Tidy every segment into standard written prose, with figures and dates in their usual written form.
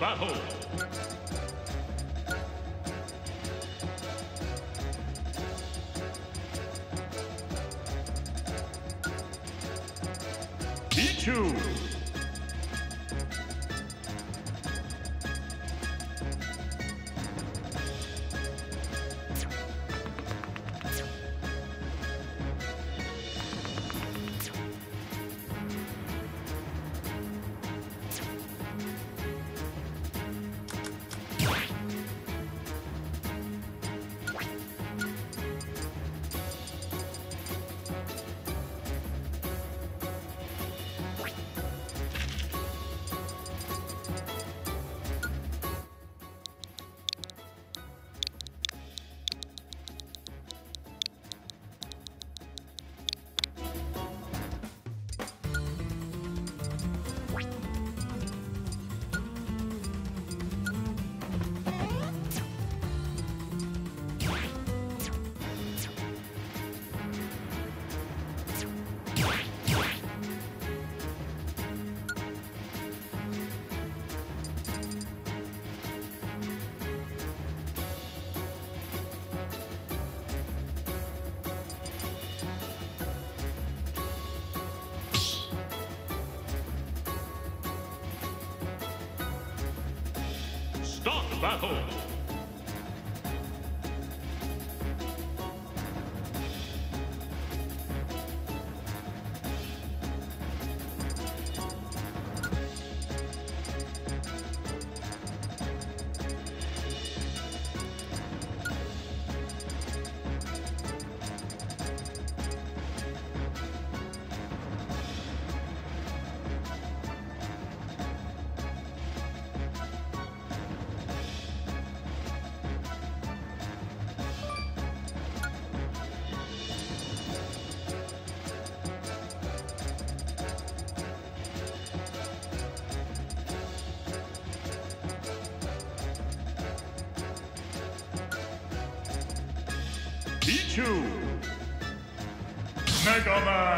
battle. Pichu. Stock battle. Pichu! Mega Man!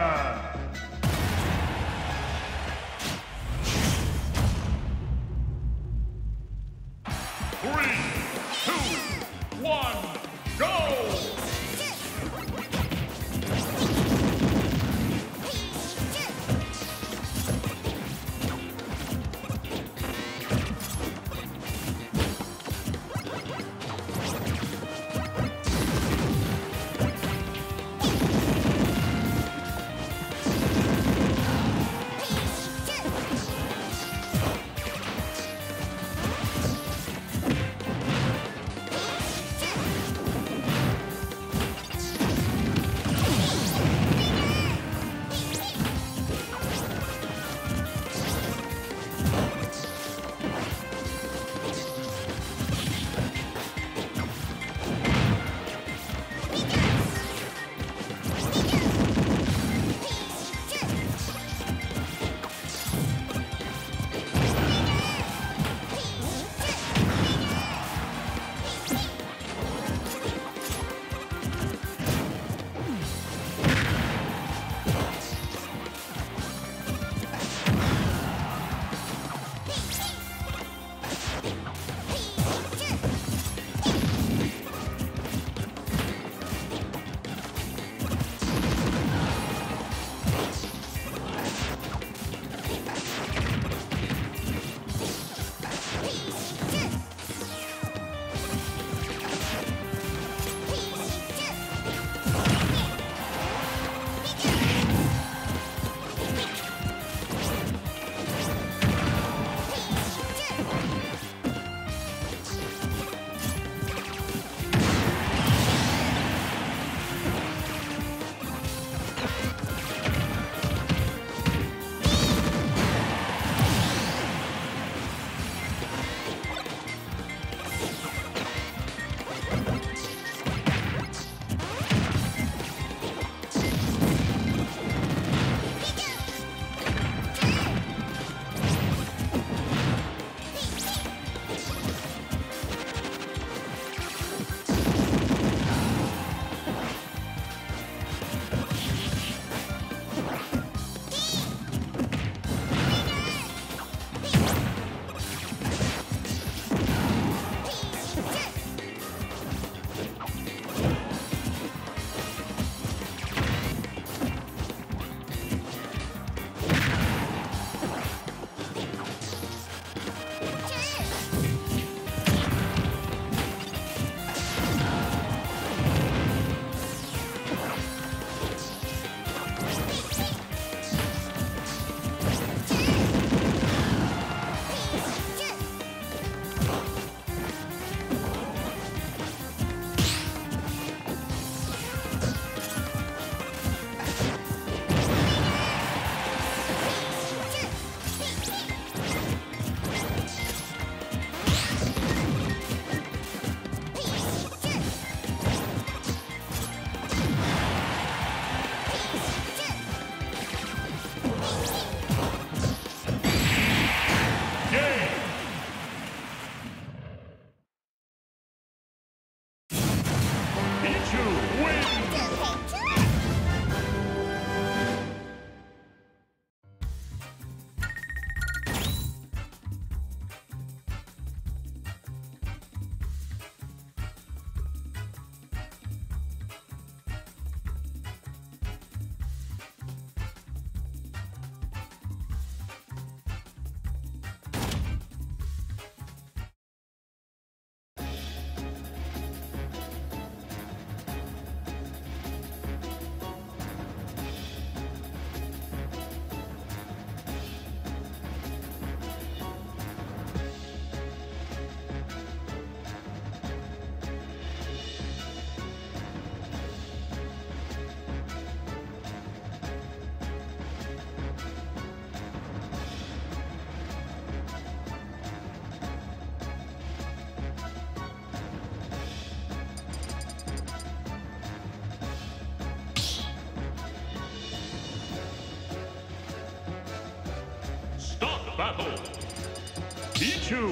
Pichu wins! Battle. Pichu,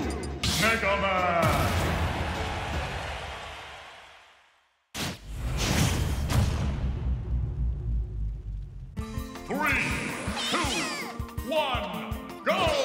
Mega Man. Three, two, one, go!